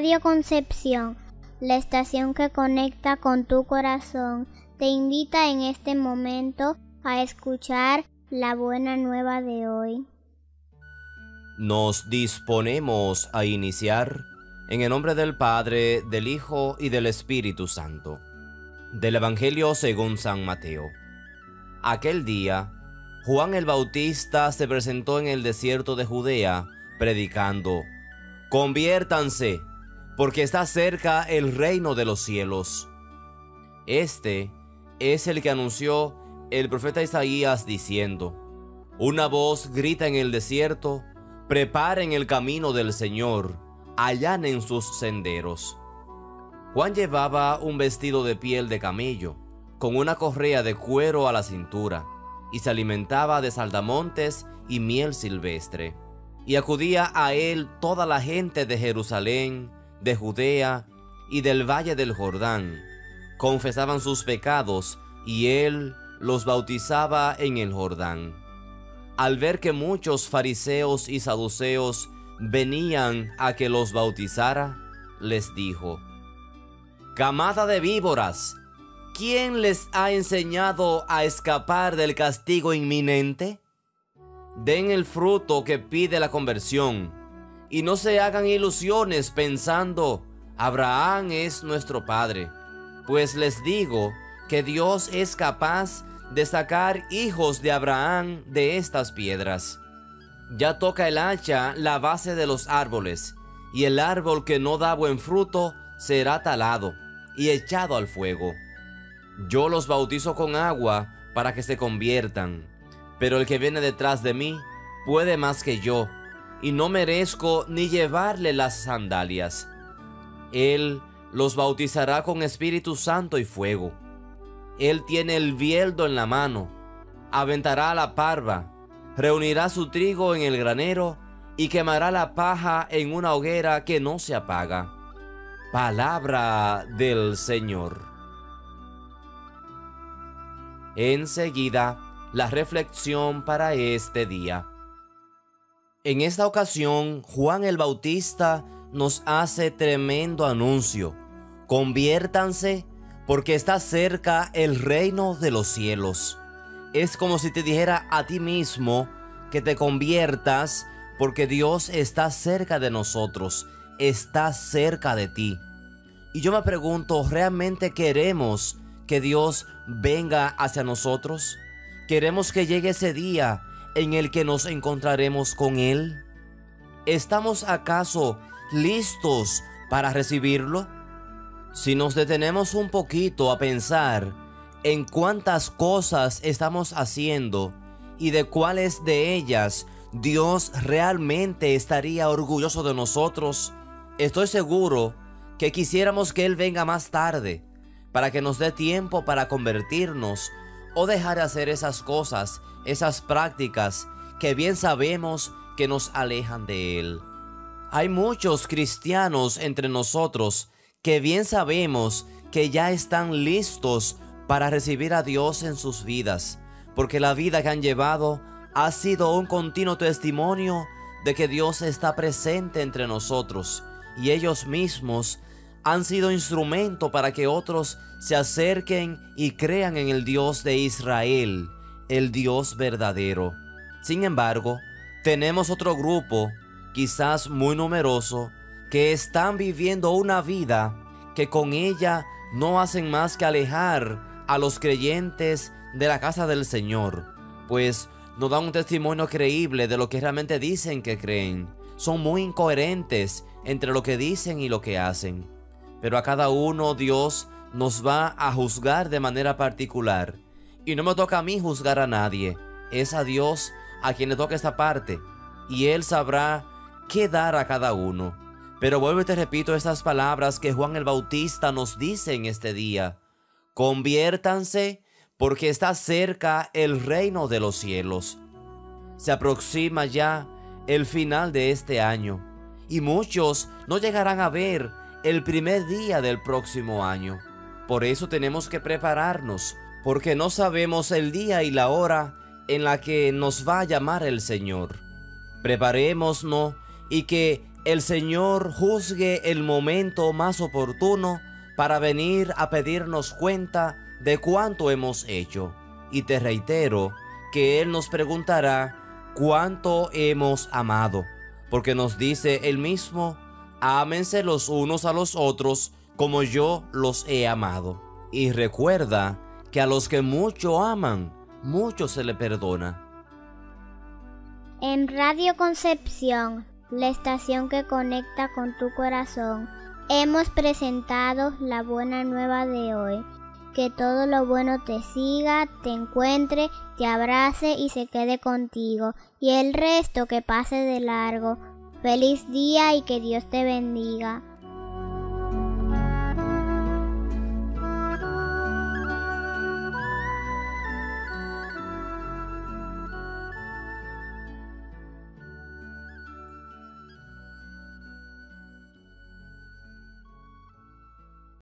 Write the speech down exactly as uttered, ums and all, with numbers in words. Radio Concepción, la estación que conecta con tu corazón, te invita en este momento a escuchar la Buena Nueva de hoy. Nos disponemos a iniciar en el nombre del Padre, del Hijo y del Espíritu Santo. Del Evangelio según San Mateo. Aquel día, Juan el Bautista se presentó en el desierto de Judea, predicando: «Conviértanse, porque está cerca el reino de los cielos». Este es el que anunció el profeta Isaías diciendo: «Una voz grita en el desierto, preparen el camino del Señor, allanen sus senderos». Juan llevaba un vestido de piel de camello, con una correa de cuero a la cintura, y se alimentaba de saltamontes y miel silvestre. Y acudía a él toda la gente de Jerusalén, de Judea y del valle del Jordán. Confesaban sus pecados y él los bautizaba en el Jordán. Al ver que muchos fariseos y saduceos venían a que los bautizara, les dijo: «Camada de víboras, ¿quién les ha enseñado a escapar del castigo inminente? Den el fruto que pide la conversión, y no se hagan ilusiones pensando, Abraham es nuestro padre. Pues les digo que Dios es capaz de sacar hijos de Abraham de estas piedras. Ya toca el hacha la base de los árboles, y el árbol que no da buen fruto será talado y echado al fuego. Yo los bautizo con agua para que se conviertan. Pero el que viene detrás de mí puede más que yo, y no merezco ni llevarle las sandalias. Él los bautizará con Espíritu Santo y fuego. Él tiene el bieldo en la mano, aventará la parva, reunirá su trigo en el granero y quemará la paja en una hoguera que no se apaga». Palabra del Señor. Enseguida, la reflexión para este día. En esta ocasión, Juan el Bautista nos hace tremendo anuncio: «Conviértanse, porque está cerca el reino de los cielos». Es como si te dijera a ti mismo que te conviertas, porque Dios está cerca de nosotros, está cerca de ti. Y yo me pregunto, ¿realmente queremos que Dios venga hacia nosotros? ¿Queremos que llegue ese día en el que nos encontraremos con Él? ¿Estamos acaso listos para recibirlo? Si nos detenemos un poquito a pensar en cuántas cosas estamos haciendo y de cuáles de ellas Dios realmente estaría orgulloso de nosotros, estoy seguro que quisiéramos que Él venga más tarde para que nos dé tiempo para convertirnos o dejar de hacer esas cosas, esas prácticas que bien sabemos que nos alejan de Él. Hay muchos cristianos entre nosotros que bien sabemos que ya están listos para recibir a Dios en sus vidas, porque la vida que han llevado ha sido un continuo testimonio de que Dios está presente entre nosotros, y ellos mismos han sido instrumento para que otros se acerquen y crean en el Dios de Israel, el Dios verdadero. Sin embargo, tenemos otro grupo, quizás muy numeroso, que están viviendo una vida que con ella no hacen más que alejar a los creyentes de la casa del Señor, pues no dan un testimonio creíble de lo que realmente dicen que creen. Son muy incoherentes entre lo que dicen y lo que hacen. Pero a cada uno Dios nos va a juzgar de manera particular. Y no me toca a mí juzgar a nadie. Es a Dios a quien le toca esta parte. Y Él sabrá qué dar a cada uno. Pero vuelvo y te repito estas palabras que Juan el Bautista nos dice en este día: «Conviértanse, porque está cerca el reino de los cielos». Se aproxima ya el final de este año, y muchos no llegarán a ver el primer día del próximo año. Por eso tenemos que prepararnos, porque no sabemos el día y la hora en la que nos va a llamar el Señor. Preparémonos y que el Señor juzgue el momento más oportuno para venir a pedirnos cuenta de cuánto hemos hecho. Y te reitero que Él nos preguntará cuánto hemos amado, porque nos dice Él mismo: ámense los unos a los otros como yo los he amado. Y recuerda que a los que mucho aman, mucho se le perdona. En Radio Concepción, la estación que conecta con tu corazón, hemos presentado La Buena Nueva de hoy. Que todo lo bueno te siga, te encuentre, te abrace y se quede contigo. Y el resto que pase de largo. Feliz día y que Dios te bendiga.